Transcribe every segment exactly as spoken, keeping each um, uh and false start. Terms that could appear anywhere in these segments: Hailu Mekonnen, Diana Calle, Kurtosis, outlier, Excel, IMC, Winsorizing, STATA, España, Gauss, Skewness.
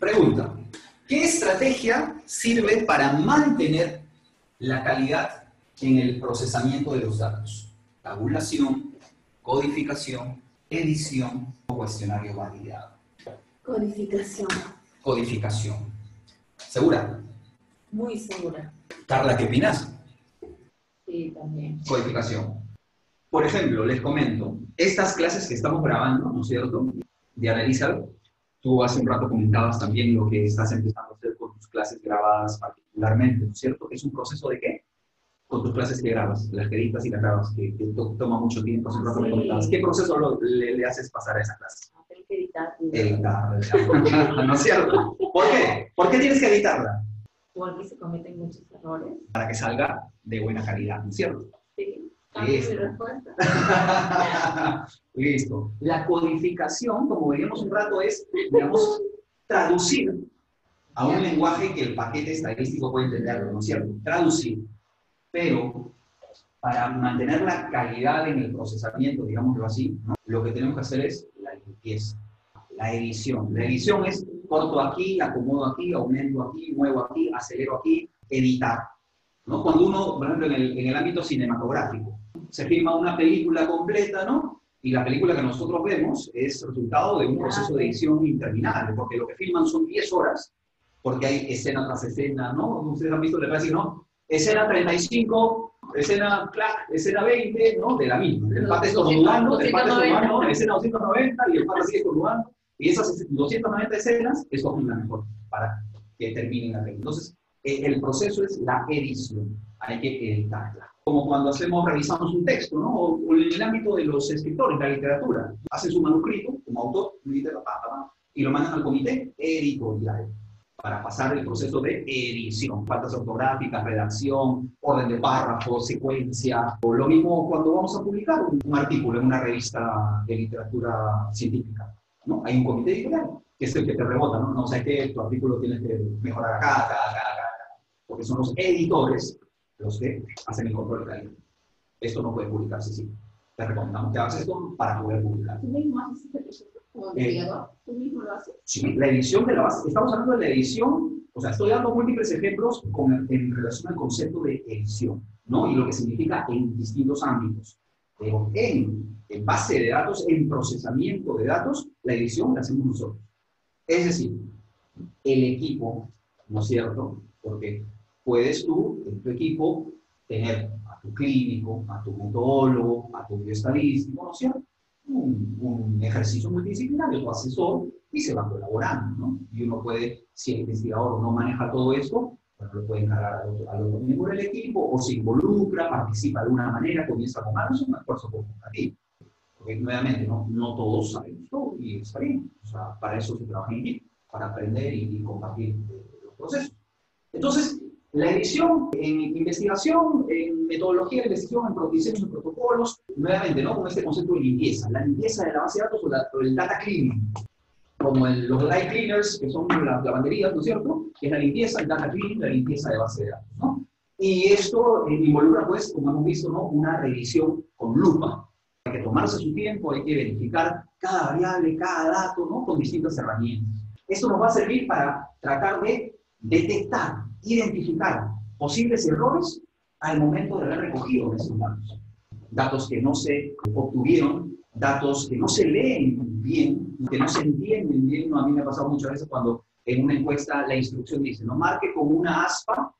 Pregunta, ¿qué estrategia sirve para mantener la calidad en el procesamiento de los datos? Tabulación, codificación, edición o cuestionario validado. Codificación. Codificación. ¿Segura? Muy segura. Carla, ¿qué opinas? Sí, también. Codificación. Por ejemplo, les comento, estas clases que estamos grabando, ¿no es cierto? Diana Elizabeth, tú hace un rato comentabas también lo que estás empezando a hacer con tus clases grabadas particularmente, ¿no es cierto? ¿Es un proceso de qué? Con tus clases que grabas, las editas y las grabas, que, que to toma mucho tiempo, hace un rato me comentabas. ¿Qué proceso lo, le, le haces pasar a esa clase? No, tengo que editar. Editarla, ¿no es cierto? ¿Por qué? ¿Por qué tienes que editarla? Porque se cometen muchos errores. Para que salga de buena calidad, ¿no es cierto? Sí. Listo. Listo. La codificación, como veíamos un rato, es, digamos, traducir a un lenguaje que el paquete estadístico puede entenderlo, ¿no es cierto? Traducir. Pero, para mantener la calidad en el procesamiento, digámoslo así, ¿no? Lo que tenemos que hacer es la limpieza, la edición. La edición es corto aquí, acomodo aquí, aumento aquí, muevo aquí, acelero aquí, editar, ¿no? Cuando uno, por ejemplo, en el, en el ámbito cinematográfico, se filma una película completa, ¿no? Y la película que nosotros vemos es resultado de un proceso de edición interminable, porque lo que filman son diez horas, porque hay escena tras escena, ¿no? Ustedes han visto, les parece, ¿no? Escena treinta y cinco, escena, clac, escena veinte, ¿no? De la misma. El pata está estornudando, el pata estornudando, escena doscientos noventa y el pata sigue estornudando. Y esas doscientas noventa escenas, eso es la mejor para que termine la película. Entonces, el proceso es la edición. Hay que editarla. Como cuando hacemos, revisamos un texto, ¿no? O en el ámbito de los escritores, la literatura. Hacen su manuscrito, como autor, y lo mandan al comité editorial, para pasar el proceso de edición, faltas ortográficas, redacción, orden de párrafo, secuencia, o lo mismo cuando vamos a publicar un, un artículo en una revista de literatura científica, ¿no? Hay un comité editorial, que es el que te rebota, ¿no? No sé qué, tu artículo tienes que mejorar acá, acá, acá, acá, acá, porque son los editores los que hacen el control de calidad. Esto no puede publicarse, sí. Te recomendamos que hagas esto para poder publicar. Eh, ¿Tú mismo lo haces? Sí, la edición de la base. Estamos hablando de la edición, o sea, estoy dando múltiples ejemplos con, en relación al concepto de edición, ¿no? Y lo que significa en distintos ámbitos. Pero en, en base de datos, en procesamiento de datos, la edición la hacemos nosotros. Es decir, el equipo, ¿no es cierto? Porque puedes tú, en tu equipo, tener a tu clínico, a tu metodólogo, a tu bioestadístico, ¿no es cierto? Un, un ejercicio multidisciplinario, tu asesor, y se va colaborando, ¿no? Y uno puede, si el investigador no maneja todo esto, pues lo puede encargar al otro, al otro miembro del equipo, o se involucra, participa de una manera, comienza a tomar, es un esfuerzo conjuntivo. Porque nuevamente, no, no todos saben todo y está bien. O sea, para eso se trabaja en equipo, para aprender y, y compartir eh, los procesos. Entonces, la edición en investigación, en metodología de investigación, en diseños, en protocolos, nuevamente, ¿no? Con este concepto de limpieza. La limpieza de la base de datos o, la, o el data cleaning. Como el, los dry cleaners, que son las lavanderías, ¿no es cierto? Que es la limpieza, el data cleaning, la limpieza de base de datos, ¿no? Y esto eh, involucra, pues, como hemos visto, ¿no? Una revisión con lupa. Hay que tomarse su tiempo, hay que verificar cada variable, cada dato, ¿no? Con distintas herramientas. Esto nos va a servir para tratar de detectar, identificar posibles errores al momento de haber recogido esos datos. Datos que no se obtuvieron, datos que no se leen bien, que no se entienden bien. A mí me ha pasado muchas veces cuando en una encuesta la instrucción dice, no marque con una aspa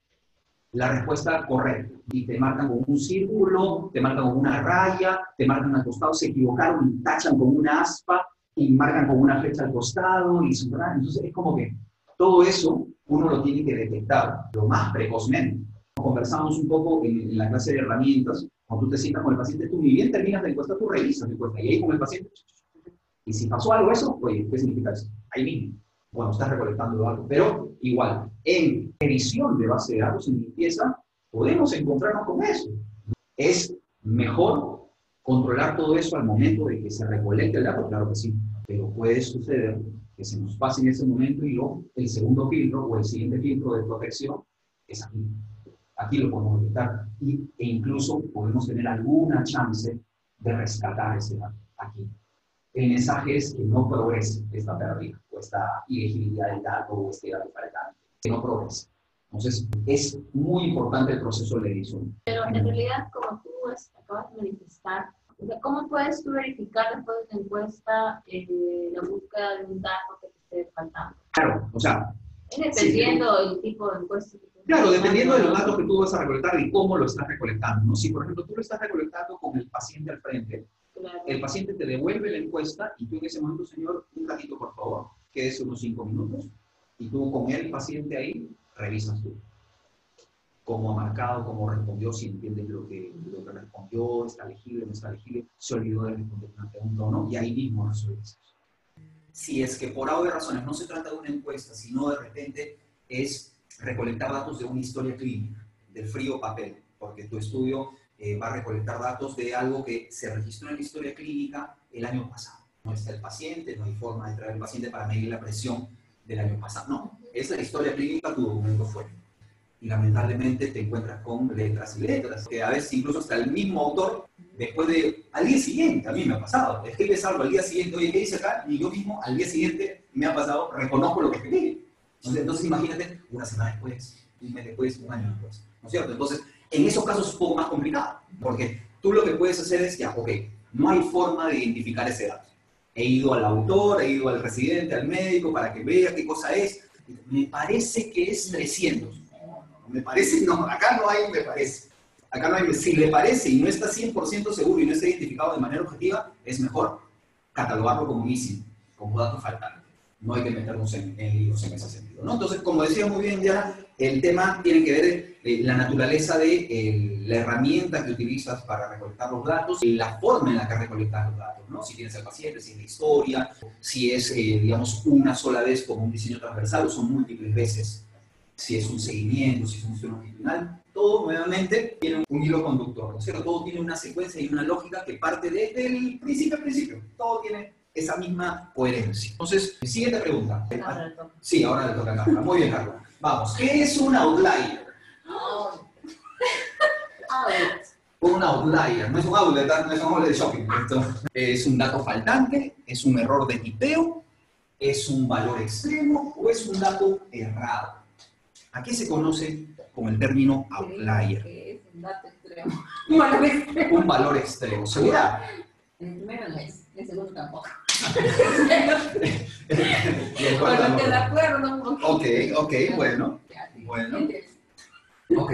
la respuesta correcta. Y te marcan con un círculo, te marcan con una raya, te marcan al costado, se equivocaron y tachan con una aspa y marcan con una flecha al costado y subrayan. Entonces es como que todo eso uno lo tiene que detectar lo más precozmente. Conversamos un poco en, en la clase de herramientas, cuando tú te sientas con el paciente, tú ni bien terminas la encuesta, tú revisas la encuesta, y ahí con el paciente, y si pasó algo eso, oye, ¿qué significa eso? Ahí mismo. Bueno, estás recolectando algo, pero igual, en edición de base de datos, en limpieza, podemos encontrarnos con eso. Es mejor controlar todo eso al momento de que se recolecte el dato, claro que sí, pero puede suceder que se nos pase en ese momento y luego el segundo filtro o el siguiente filtro de protección es aquí. Aquí lo podemos detectar y, e incluso podemos tener alguna chance de rescatar ese dato aquí. en mensajes que no progrese esta pérdida o esta ilegibilidad del dato o este dato para el dato, que no progrese. Entonces, es muy importante el proceso de edición. Pero en realidad, como tú acabas de manifestar, o sea, ¿cómo puedes tú verificar después de la encuesta eh, la búsqueda de un dato que te esté faltando? Claro, o sea... Es dependiendo del sí, tipo de encuesta que tú... Claro, dependiendo de los datos que tú vas a recolectar y cómo lo estás recolectando, ¿no? Si, por ejemplo, tú lo estás recolectando con el paciente al frente, claro. El paciente te devuelve la encuesta y tú en ese momento, señor, un ratito, por favor, quédese unos cinco minutos, y tú con el paciente ahí, revisas tú cómo ha marcado, cómo respondió, si entiendes lo que, lo que respondió, está legible, no está legible, se olvidó de responder una pregunta o no, y ahí mismo resolvemos. Si es que por alguna razón no se trata de una encuesta, sino de repente es recolectar datos de una historia clínica, del frío papel, porque tu estudio eh, va a recolectar datos de algo que se registró en la historia clínica el año pasado. No está el paciente, no hay forma de traer al paciente para medir la presión del año pasado, no. Es la historia clínica, tu documento fue. Y lamentablemente te encuentras con letras y letras, que a veces incluso hasta el mismo autor, después de, al día siguiente, a mí me ha pasado, escribes algo al día siguiente, oye, ¿qué dice acá? Y yo mismo, al día siguiente, me ha pasado, reconozco lo que escribí. Entonces, entonces imagínate, una semana después, un mes después, un año después, ¿no es cierto? Entonces, en esos casos es un poco más complicado, porque tú lo que puedes hacer es, ya, ok, no hay forma de identificar ese dato. He ido al autor, he ido al residente, al médico, para que vea qué cosa es. Me parece que es trescientos. No, no, me parece, no, acá no hay, me parece. Acá no hay, si le parece y no está cien por ciento seguro y no está identificado de manera objetiva, es mejor catalogarlo como missing, como dato faltante. No hay que meternos en, en líos en ese sentido, ¿no? Entonces, como decía muy bien ya, el tema tiene que ver eh, la naturaleza de eh, la herramienta que utilizas para recolectar los datos y la forma en la que recolectas los datos, ¿no? Si tienes al paciente, si es la historia, si es, eh, digamos, una sola vez como un diseño transversal o son múltiples veces, si es un seguimiento, si es un estudio longitudinal, todo nuevamente tiene un, un hilo conductor, ¿no es cierto? Todo tiene una secuencia y una lógica que parte desde el principio al principio, todo tiene... esa misma coherencia. Entonces, siguiente pregunta. Sí, ahora le toca a Carla. Muy bien, Carla. Vamos. ¿Qué es un outlier? Un outlier. No es un outlet, no es un outlet de shopping. Esto. Es un dato faltante, es un error de tipeo, es un valor extremo o es un dato errado. Aquí se conoce como el término outlier. ¿Qué es un dato extremo? Un valor extremo. Un valor extremo. ¿Seguridad? El primero no es, el segundo tampoco. Bueno, te de acuerdo un poquito. Ok, ok, bueno. Bueno. Ok,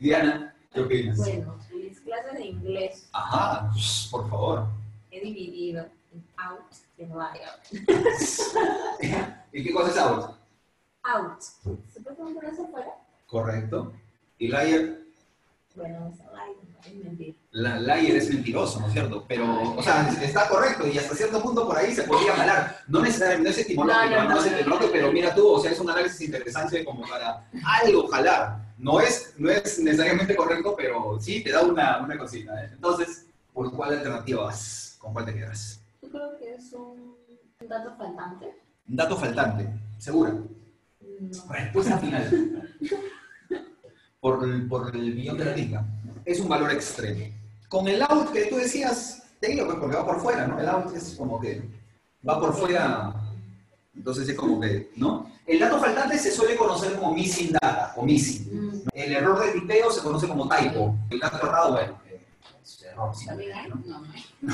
Diana, ¿qué opinas? Bueno, mis clases de inglés. Ajá, por favor. He dividido en out y out. ¿Y qué cosa es out? Out. ¿Se puede poner eso afuera? Correcto. ¿Y liar? Bueno, es liar, la liar es mentiroso, ¿no es cierto? Pero, o sea, está correcto y hasta cierto punto por ahí se podría jalar. No necesariamente es etimológico, no, no, no, no es etimológico, pero mira tú, o sea, es un análisis interesante como para algo jalar. No es, no es necesariamente correcto, pero sí te da una, una cosita, ¿eh? Entonces, ¿por cuál alternativa vas? ¿Con cuál te quedas? Yo creo que es un dato faltante. ¿Un dato faltante? ¿Segura? No. Respuesta final. Por el, por el millón de la liga. Es un valor extremo. Con el out que tú decías, te digo, pues porque va por fuera, ¿no? El out es como que va por fuera, entonces es como que, ¿no? El dato faltante se suele conocer como missing data, o missing. Mm. El error de tipeo se conoce como typo. El dato errado, bueno, es un error simplemente,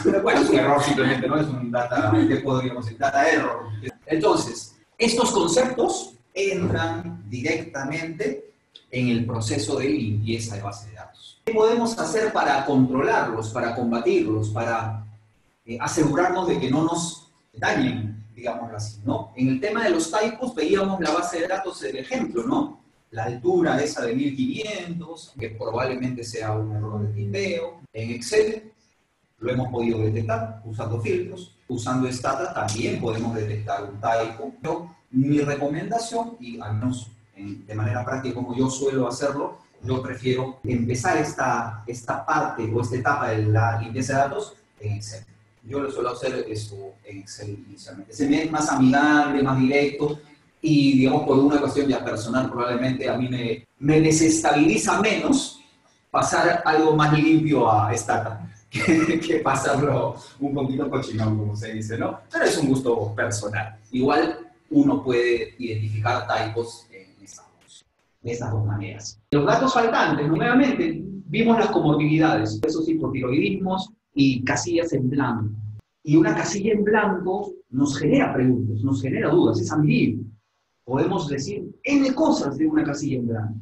¿no? Bueno, es un error simplemente, ¿no? Es un data, ¿qué podríamos decir? Data error. Entonces, estos conceptos entran directamente en el proceso de limpieza de base de datos. ¿Qué podemos hacer para controlarlos, para combatirlos, para eh, asegurarnos de que no nos dañen, digámoslo así, ¿no? En el tema de los typos veíamos la base de datos del ejemplo, ¿no? La altura esa de mil quinientos, que probablemente sea un error de tipeo. En Excel lo hemos podido detectar usando filtros. Usando STATA también podemos detectar un typo. Pero mi recomendación, y al menos de manera práctica, como yo suelo hacerlo, yo prefiero empezar esta, esta parte o esta etapa de la limpieza de datos en Excel. Yo lo suelo hacer eso en Excel inicialmente. Se me es más amigable, más directo y, digamos, por una cuestión ya personal, probablemente a mí me, me desestabiliza menos pasar algo más limpio a STATA. que, que pasarlo un poquito cochinón, como se dice, ¿no? Pero es un gusto personal. Igual uno puede identificar typos en esas dos, en esas dos maneras. Los datos faltantes, nuevamente, vimos las comorbilidades, esos hipotiroidismos y casillas en blanco. Y una casilla en blanco nos genera preguntas, nos genera dudas, es ambiguo. Podemos decir N cosas de una casilla en blanco.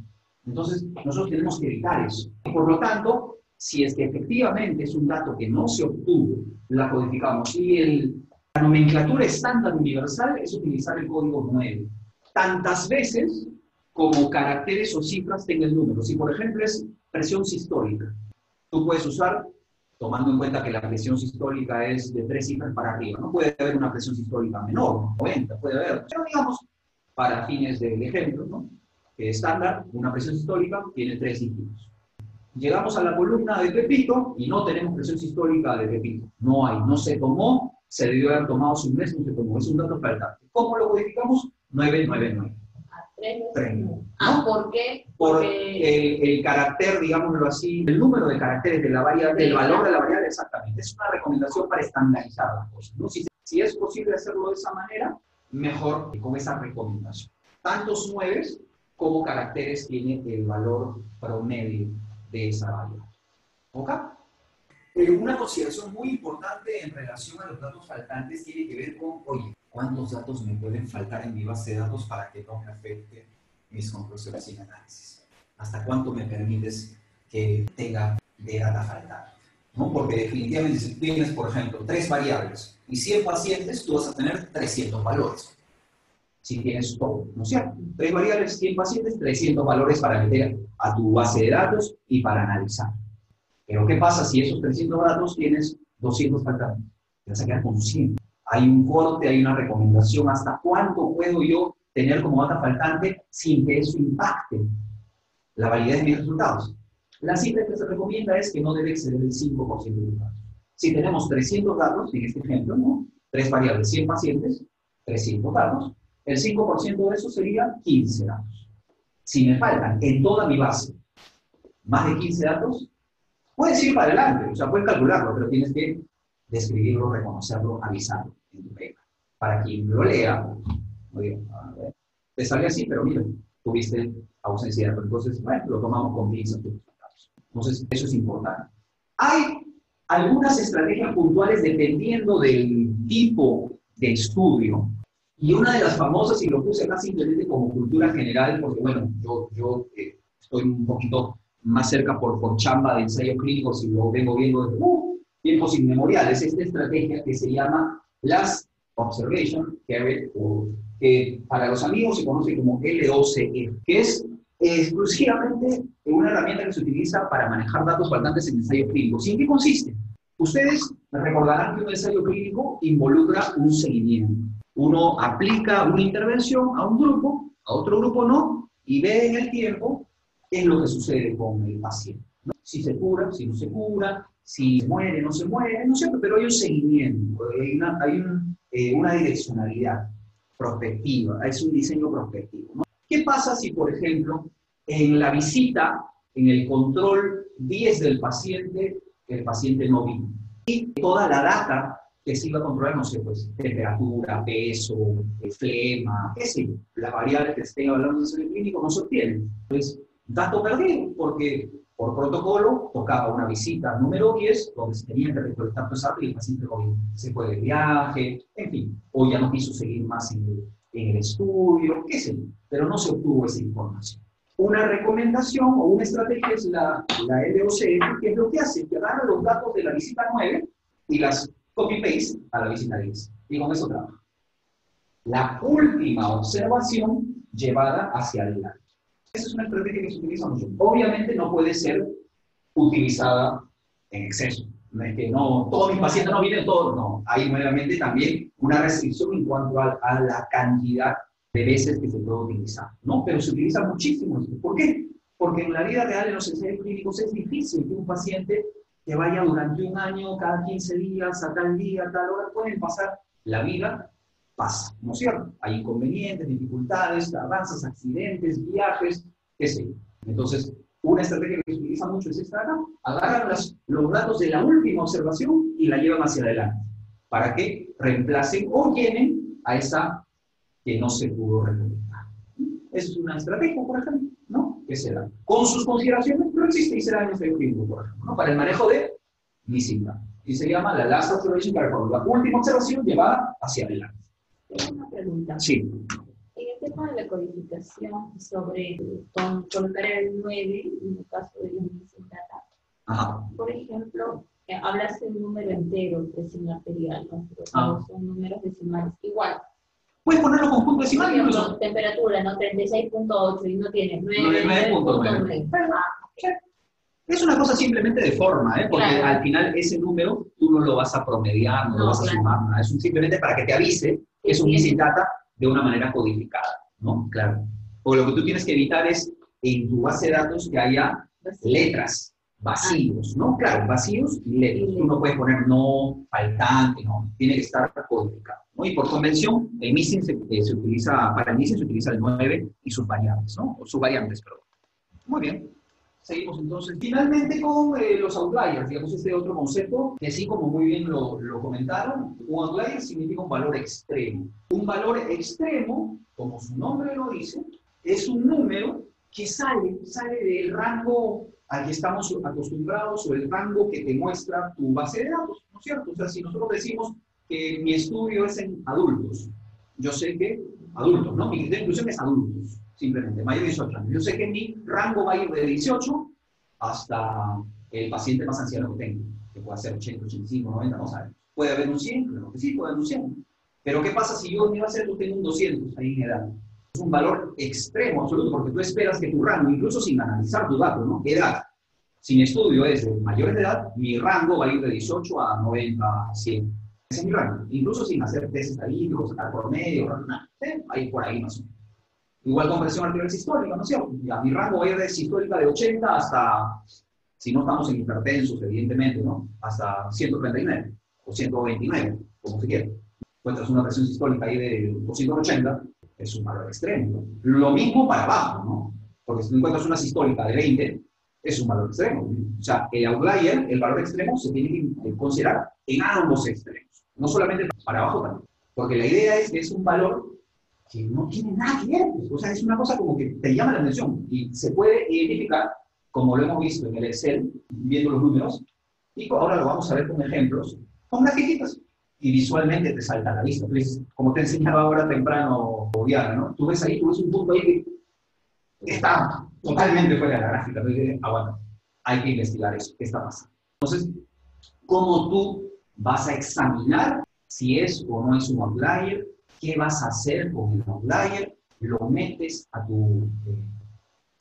Entonces, nosotros tenemos que evitar eso. Por lo tanto, si es que efectivamente es un dato que no se obtuvo, la codificamos. Y el, la nomenclatura estándar universal es utilizar el código nueve. Tantas veces como caracteres o cifras tenga el número. Si, por ejemplo, es presión sistólica, tú puedes usar, tomando en cuenta que la presión sistólica es de tres cifras para arriba. No puede haber una presión sistólica menor, noventa, puede haber. Pero digamos, para fines del ejemplo, ¿no?, que estándar, una presión sistólica tiene tres dígitos. Llegamos a la columna de Pepito y no tenemos presión sistólica de Pepito. No hay, no se tomó, se debió haber tomado su mes, no se tomó. Es un dato faltante. ¿Cómo lo codificamos? nueve nueve nueve. tres. Ah, ¿por qué? Por el, el carácter, digámoslo así, el número de caracteres de la variable, el valor de la variable, exactamente. Es una recomendación para estandarizar las cosas, ¿no? Si, si es posible hacerlo de esa manera, mejor con esa recomendación. Tantos nueves como caracteres tiene el valor promedio de esa variable. ¿Ok? Pero una consideración muy importante en relación a los datos faltantes tiene que ver con, oye, ¿cuántos datos me pueden faltar en mi base de datos para que no me afecte mis conclusiones y análisis? ¿Hasta cuánto me permites que tenga de data faltar? ¿No? Porque definitivamente si tienes, por ejemplo, tres variables y cien pacientes, tú vas a tener trescientos valores. Si tienes todo, ¿no es cierto? Tres variables, cien pacientes, trescientos valores para meter a tu base de datos y para analizar. Pero ¿qué pasa si esos trescientos datos tienes doscientos faltantes? Te vas a quedar con cien. Hay un corte, hay una recomendación. ¿Hasta cuánto puedo yo tener como data faltante sin que eso impacte la validez de mis resultados? La cifra que se recomienda es que no debe exceder el cinco por ciento de los datos. Si tenemos trescientos datos, en este ejemplo, ¿no?, tres variables, cien pacientes, trescientos datos, el cinco por ciento de eso sería quince datos. Si me faltan en toda mi base más de quince datos, puedes ir para adelante, o sea, puedes calcularlo, pero tienes que describirlo, reconocerlo, avisarlo en tu paper. Para quien lo lea, muy bien, a ver, te sale así, pero mira, tuviste ausencia de datos, entonces, bueno, lo tomamos con pinzas. Entonces, eso es importante. Hay algunas estrategias puntuales dependiendo del tipo de estudio. Y una de las famosas, y lo puse acá simplemente como cultura general, porque bueno, yo, yo eh, estoy un poquito más cerca por, por chamba de ensayo clínico, si lo vengo viendo desde uh, tiempos inmemoriales, esta estrategia que se llama Last Observation Carried Out, que para los amigos se conoce como L O C E, que es exclusivamente una herramienta que se utiliza para manejar datos faltantes en ensayo clínico. ¿En qué consiste? Ustedes recordarán que un ensayo clínico involucra un seguimiento. Uno aplica una intervención a un grupo, a otro grupo no, y ve en el tiempo qué es lo que sucede con el paciente, ¿no? Si se cura, si no se cura, si se muere, no se muere, no sé, pero hay un seguimiento, hay una, hay un, eh, una direccionalidad prospectiva, es un diseño prospectivo, ¿no? ¿Qué pasa si, por ejemplo, en la visita, en el control diez del paciente, el paciente no vino? Y toda la data que se iba a controlar, no sé, pues, temperatura, peso, flema, qué sé yo, las variables que estén hablando en el clínico no se obtienen. Entonces, dato perdido, porque por protocolo tocaba una visita número diez, donde se tenía que recolectar los datos y el paciente no vino. Se fue de viaje, en fin, o ya no quiso seguir más en el, en el estudio, qué sé yo, pero no se obtuvo esa información. Una recomendación o una estrategia es la, la L O C E, que es lo que hace, que agarra los datos de la visita nueve y las copy-paste a la visita diez. Y con eso trabaja. La última observación llevada hacia adelante. Esa es una estrategia que se utiliza mucho. Obviamente no puede ser utilizada en exceso. No es que no, todos mis pacientes no vienen, todos no. Hay nuevamente también una restricción en cuanto a, a la cantidad de veces que se puede utilizar, ¿no? Pero se utiliza muchísimo. ¿Por qué? Porque en la vida real, en los ensayos clínicos, es difícil que un paciente que vaya durante un año, cada quince días, a tal día, a tal hora, pueden pasar. La vida pasa, ¿no es cierto? Hay inconvenientes, dificultades, avances, accidentes, viajes, qué sé yo. Entonces, Una estrategia que se utiliza mucho es STATA, agarran las, los datos de la última observación y la llevan hacia adelante, para que reemplacen o llenen a esa que no se pudo recolectar. Es una estrategia, por ejemplo, ¿no? Que se da. Con sus consideraciones, pero existe y se da en este ejemplo, por ejemplo, ¿no? Para el manejo de visita. Y se llama la last observation caracol. La última observación llevada hacia adelante. Tengo una pregunta. Sí. En el tema de la codificación sobre con, colocar el nueve, en el caso de la STATA. Ajá. Por ejemplo, hablas de un número entero, que es inmaterial, ¿no? Pero ah. son números decimales. Igual. Puedes ponerlo con punto decimal. Sí, no, no, temperatura, no treinta y seis punto ocho y no tienes nueve punto nueve. Es una cosa simplemente de forma, ¿eh? Porque claro, al final ese número tú no lo vas a promediar, no, no lo vas claro. a sumar, ¿no? Es un, simplemente para que te avise que sí, es un missing data de una manera codificada, ¿no? Claro. Porque lo que tú tienes que evitar es en tu base de datos que haya letras, vacíos, ah. ¿no? Claro, vacíos y letras. Sí. Tú no puedes poner no, faltante, no. Tiene que estar codificado, ¿no? Y por convención, el missing se, eh, se utiliza, para el missing se utiliza el nueve y sus variables, ¿no? O sus variantes, perdón. Muy bien. Seguimos entonces finalmente con eh, los outliers, digamos este otro concepto que sí, como muy bien lo, lo comentaron, un outlier significa un valor extremo. Un valor extremo, como su nombre lo dice, es un número que sale, sale del rango al que estamos acostumbrados o el rango que te muestra tu base de datos, ¿no es cierto? O sea, si nosotros decimos que mi estudio es en adultos, yo sé que adultos, ¿no? Mi criterio de inclusión es adultos. Simplemente, mayor de dieciocho años. Yo sé que mi rango va a ir de dieciocho hasta el paciente más anciano que tengo, que puede ser ochenta, ochenta y cinco, noventa, no sabemos. Puede haber un cien, claro que sí, puede haber un cien. Pero ¿qué pasa si yo en mi base de datos tengo un doscientos ahí en edad? Es un valor extremo, absoluto, porque tú esperas que tu rango, incluso sin analizar tu dato, ¿no? Edad, sin estudio es de mayores de edad, mi rango va a ir de dieciocho a noventa, a cien. Ese es mi rango, incluso sin hacer test estadísticos, sacar por medio, nada, ¿eh? Ahí por ahí más o menos. Igual con presión arterial sistólica, ¿no es cierto? Ya, mi rango va a ir de sistólica de ochenta hasta, si no estamos en hipertensos, evidentemente, ¿no? Hasta ciento treinta y nueve o ciento veintinueve, como se quiera. Encuentras una presión sistólica ahí de doscientos ochenta, es un valor extremo. Lo mismo para abajo, ¿no? Porque si tú encuentras una sistólica de veinte, es un valor extremo. O sea, el outlier, el valor extremo, se tiene que considerar en ambos extremos. No solamente para abajo también. Porque la idea es que es un valor que no tiene nada que ver, o sea, es una cosa como que te llama la atención y se puede identificar, como lo hemos visto en el Excel, viendo los números, y ahora lo vamos a ver con ejemplos, con grafiquitas, y visualmente te salta a la vista. Entonces, como te enseñaba ahora temprano, Diana, ¿no? Tú ves ahí, tú ves un punto ahí que está totalmente fuera de la gráfica, entonces, ah, bueno, hay que investigar eso, ¿qué está pasando? Entonces, ¿cómo tú vas a examinar si es o no es un outlier? ¿Qué vas a hacer con el outlier? ¿Lo metes a tu eh,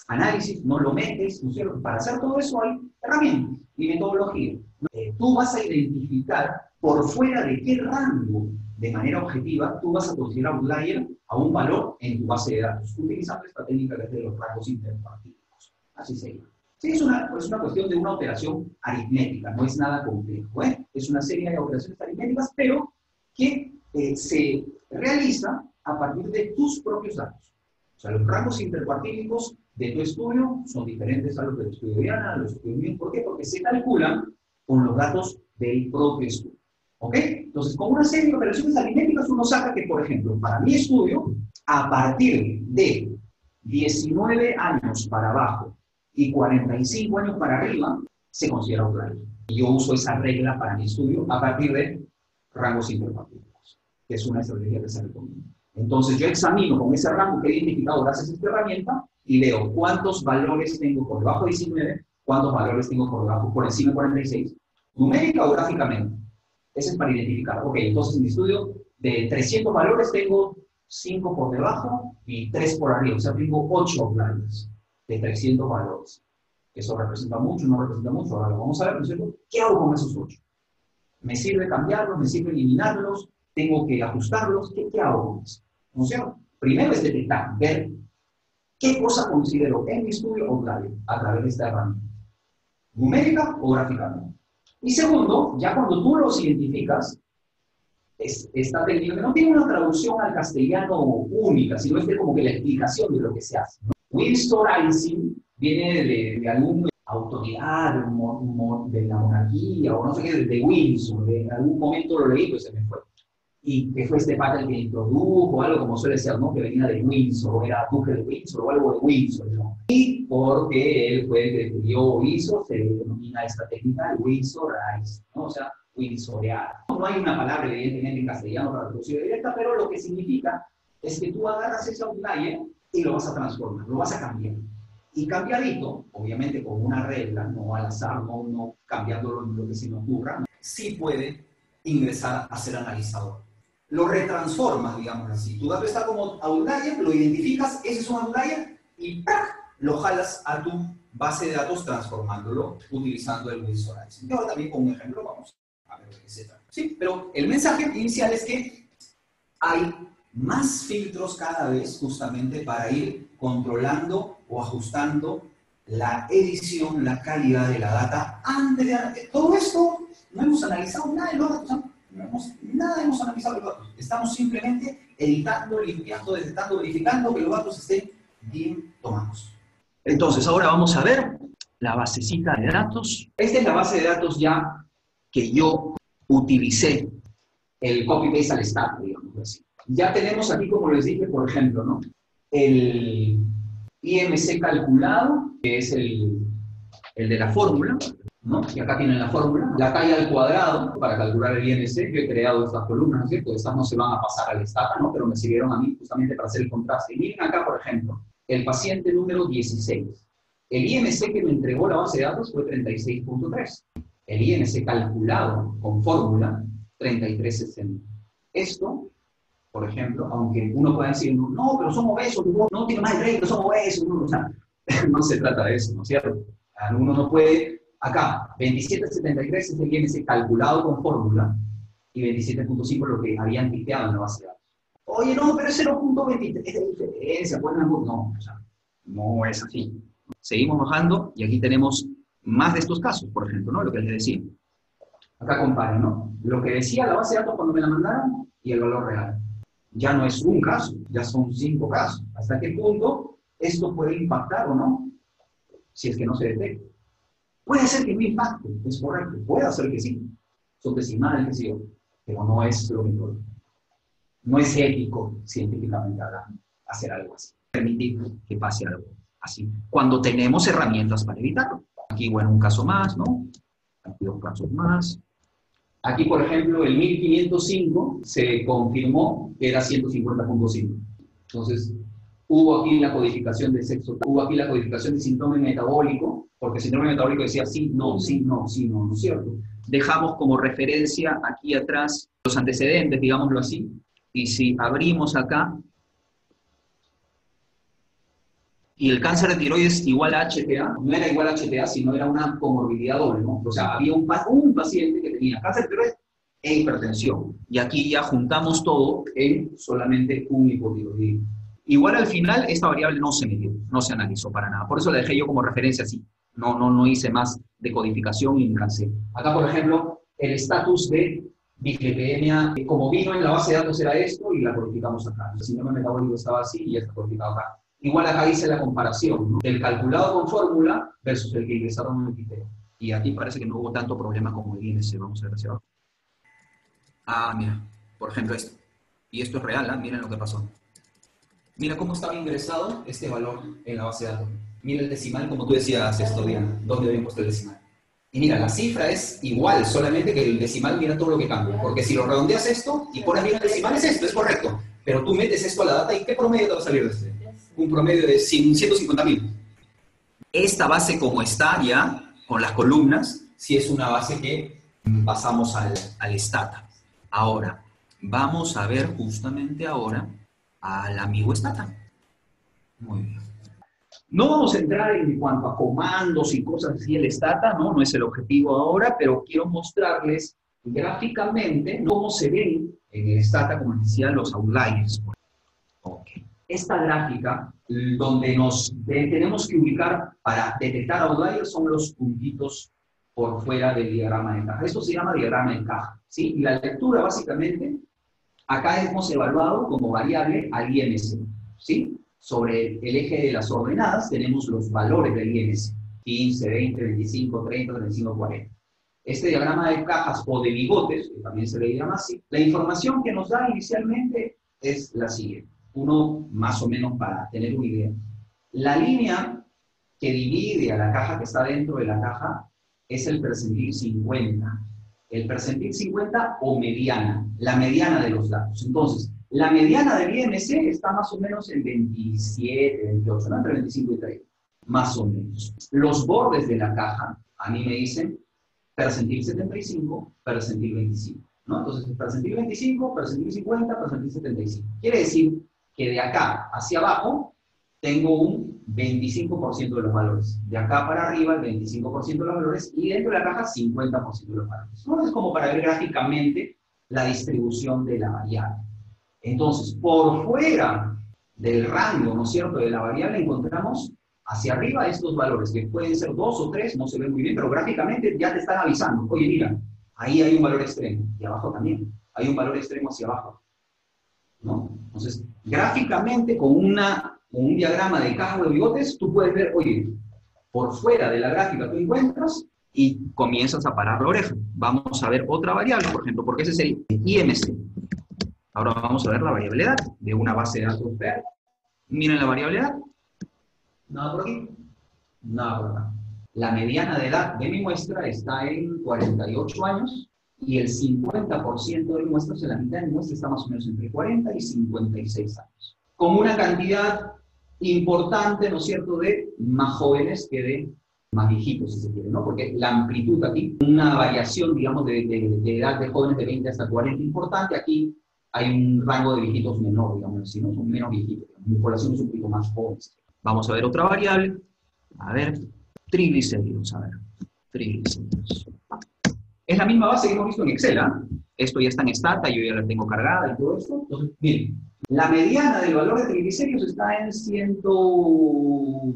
análisis? ¿No lo metes? ¿No es cierto? Para hacer todo eso hay herramientas y metodología. Eh, tú vas a identificar por fuera de qué rango, de manera objetiva, tú vas a considerar outlier a un valor en tu base de datos, utilizando esta técnica que es de los rangos interpartídicos. Así se llama. Sí, es una, es una cuestión de una operación aritmética, no es nada complejo, ¿eh? Es una serie de operaciones aritméticas, pero que eh, se... realiza a partir de tus propios datos. O sea, los rangos interpartídicos de tu estudio son diferentes a los del estudio de Diana, a los del estudio mío. ¿Por qué? Porque se calculan con los datos del propio estudio. ¿Ok? Entonces, con una serie de operaciones aritméticas uno saca que, por ejemplo, para mi estudio, a partir de diecinueve años para abajo y cuarenta y cinco años para arriba, se considera un rango. Y yo uso esa regla para mi estudio a partir de rangos interpartídicos, que es una estrategia que se recomienda. Entonces yo examino con ese rango que he identificado gracias a esta herramienta y veo cuántos valores tengo por debajo de diecinueve, cuántos valores tengo por debajo, por encima de cuarenta y seis, numérica o gráficamente. Ese es para identificar. Ok, entonces en mi estudio de trescientos valores tengo cinco por debajo y tres por arriba. O sea, tengo ocho outliers de trescientos valores. Eso representa mucho, no representa mucho. Ahora lo vamos a ver, ¿no es cierto? ¿Qué hago con esos ocho? ¿Me sirve cambiarlos? ¿Me sirve eliminarlos? Tengo que ajustarlos, ¿qué, qué hago? ¿No es cierto? Primero es detectar, ver qué cosa considero en mi estudio outlier a través de esta herramienta, numérica o gráficamente. Y segundo, ya cuando tú los identificas, es, esta técnica no tiene una traducción al castellano única, sino es como que la explicación de lo que se hace, ¿no? Instaurizing viene de, de algún autoridad, de la monarquía, o no sé qué, de Windsor, de algún momento lo leí, pues se me fue. Y que fue este pata el que introdujo, algo como suele ser, ¿no? Que venía de Windsor, o era duque de Windsor, o algo de Windsor, ¿no? Y porque él fue el que escribió hizo, se denomina esta técnica Windsorized, ¿no? O sea, windsorear. No hay una palabra, evidentemente, en castellano para traducción directa, pero lo que significa es que tú agarras ese outlier y lo vas a transformar, lo vas a cambiar. Y cambiadito, obviamente con una regla, no al azar, no, no cambiándolo en lo que se nos ocurra, sí puede ingresar a ser analizador. Lo retransformas, digamos así. Tu dato está como outlier, lo identificas, ese es un outlier, y ¡pac! Lo jalas a tu base de datos transformándolo, utilizando el Windsorizing. Y ahora también con un ejemplo vamos a ver de qué se trata. Sí, pero el mensaje inicial es que hay más filtros cada vez justamente para ir controlando o ajustando la edición, la calidad de la data antes de... Todo esto no hemos analizado nada de los datos, no hemos, nada hemos analizado de los datos. Estamos simplemente editando, limpiando, detectando, verificando que los datos estén bien tomados. Entonces, ahora vamos a ver la basecita de datos. Esta es la base de datos ya que yo utilicé el copy-paste al STATA, digamos así. Ya tenemos aquí, como les dije, por ejemplo, ¿no? El I M C calculado, que es el, el de la fórmula, ¿no? Y acá tienen la fórmula. La calle al cuadrado, para calcular el I M C, yo he creado estas columnas, ¿no es cierto? Estas no se van a pasar al STATA, ¿no? Pero me sirvieron a mí justamente para hacer el contraste. Y miren acá, por ejemplo, el paciente número dieciséis. El I M C que me entregó la base de datos fue treinta y seis punto tres. El I M C calculado con fórmula, treinta y tres punto sesenta. Esto... Por ejemplo, aunque uno pueda decir, no, pero son obesos, no tiene más reglas, son obesos, no, o sea, no se trata de eso, ¿no es cierto? Uno no puede, acá, veintisiete punto setenta y tres es el I M C calculado con fórmula, y veintisiete punto cinco es lo que habían tipeado en la base de datos. Oye, no, pero es cero punto veintitrés, es de diferencia, pues no, no, o sea, no es así. Seguimos bajando, y aquí tenemos más de estos casos, por ejemplo, ¿no? Lo que les decía. Acá comparen, ¿no? Lo que decía la base de datos cuando me la mandaron, y el valor real. Ya no es un caso, ya son cinco casos. ¿Hasta qué punto esto puede impactar o no? Si es que no se detecta. Puede ser que no impacte, es correcto. Puede ser que sí. Son decimales, que sí, pero no es lo mejor. No es ético, científicamente hablando, hacer algo así. Permitir que pase algo así. Cuando tenemos herramientas para evitarlo. Aquí, bueno, un caso más, ¿no? Aquí dos casos más. Aquí, por ejemplo, el mil quinientos cinco se confirmó que era ciento cincuenta punto cinco. Entonces, hubo aquí la codificación de sexo, hubo aquí la codificación de síndrome metabólico, porque el síndrome metabólico decía sí, no, sí, no, sí, no, ¿no es cierto? Dejamos como referencia aquí atrás los antecedentes, digámoslo así, y si abrimos acá, y el cáncer de tiroides igual a H T A, no era igual a H T A, sino era una comorbilidad doble, ¿no? O sea, había un, un paciente que tenía cáncer de tiroides e hipertensión. Y aquí ya juntamos todo en solamente un hipotiroidismo. Igual al final, esta variable no se midió, no se analizó para nada. Por eso la dejé yo como referencia así. No, no, no hice más decodificación y cáncer. Acá, por ejemplo, el estatus de dislipidemia, como vino en la base de datos, era esto, y la codificamos acá. El síndrome metabólico estaba así y ya está codificado acá. Igual acá hice la comparación, ¿no? Del calculado con fórmula versus el que ingresaron en el criterio. Y aquí parece que no hubo tanto problema como el I M C. Vamos a ver hacia abajo. Ah, mira. Por ejemplo, esto. Y esto es real, ¿eh? Miren lo que pasó. Mira cómo estaba ingresado este valor en la base de datos. Mira el decimal, como tú decías esto, Diana. ¿Dónde habían puesto el decimal? Y mira, la cifra es igual, solamente que el decimal mira todo lo que cambia. Porque si lo redondeas esto y pones bien el decimal, es esto, es correcto. Pero tú metes esto a la data y ¿qué promedio te va a salir de este? Un promedio de ciento cincuenta mil. Esta base como está ya, con las columnas, sí es una base que pasamos al, al STATA. Ahora, vamos a ver justamente ahora al amigo STATA. Muy bien. No vamos a entrar en cuanto a comandos y cosas así el STATA, ¿no? No es el objetivo ahora, pero quiero mostrarles gráficamente cómo se ven en el STATA, como decía, los outliers. Ok. Esta gráfica, donde nos tenemos que ubicar para detectar outliers, son los puntitos por fuera del diagrama de caja. Esto se llama diagrama de caja, ¿sí? Y la lectura, básicamente, acá hemos evaluado como variable al I M C, ¿sí? Sobre el eje de las ordenadas tenemos los valores de bienes, quince, veinte, veinticinco, treinta, treinta y cinco, cuarenta. Este diagrama de cajas o de bigotes, que también se le llama así, la información que nos da inicialmente es la siguiente. Uno más o menos para tener una idea. La línea que divide a la caja que está dentro de la caja es el percentil cincuenta. El percentil cincuenta o mediana, la mediana de los datos. Entonces, la mediana del I M C está más o menos en veintisiete, veintiocho, ¿no? Entre veinticinco y treinta, más o menos. Los bordes de la caja, a mí me dicen percentil setenta y cinco, percentil veinticinco, ¿no? Entonces, percentil veinticinco, percentil cincuenta, percentil setenta y cinco. Quiere decir que de acá hacia abajo tengo un veinticinco por ciento de los valores. De acá para arriba, el veinticinco por ciento de los valores. Y dentro de la caja, cincuenta por ciento de los valores. Entonces, es como para ver gráficamente la distribución de la variable. Entonces, por fuera del rango, ¿no es cierto?, de la variable, encontramos hacia arriba estos valores, que pueden ser dos o tres, no se ven muy bien, pero gráficamente ya te están avisando. Oye, mira, ahí hay un valor extremo. Y abajo también. Hay un valor extremo hacia abajo, ¿no? Entonces, gráficamente, con una... con un diagrama de caja de bigotes, tú puedes ver, oye, por fuera de la gráfica tú encuentras y comienzas a parar la oreja. Vamos a ver otra variable, por ejemplo, porque ese es el I M C. Ahora vamos a ver la variable edad de una base de datos. Miren la variable edad. Nada por aquí, nada por acá. La mediana de edad de mi muestra está en cuarenta y ocho años y el cincuenta por ciento de mi muestra, o sea, la mitad de mi muestra está más o menos entre cuarenta y cincuenta y seis años. Con una cantidad importante, ¿no es cierto?, de más jóvenes que de más viejitos, si se quiere, ¿no? Porque la amplitud aquí, una variación, digamos, de, de, de edad de jóvenes de veinte hasta cuarenta importante, aquí hay un rango de viejitos menor, digamos, si no son menos viejitos, mi población es un poquito más joven. Vamos a ver otra variable, a ver, triglicéridos, a ver, triglicéridos. Es la misma base que hemos visto en Excel, ¿ah? ¿eh? Esto ya está en STATA, yo ya la tengo cargada y todo esto. Entonces, miren, la mediana del valor de triglicéridos está en ciento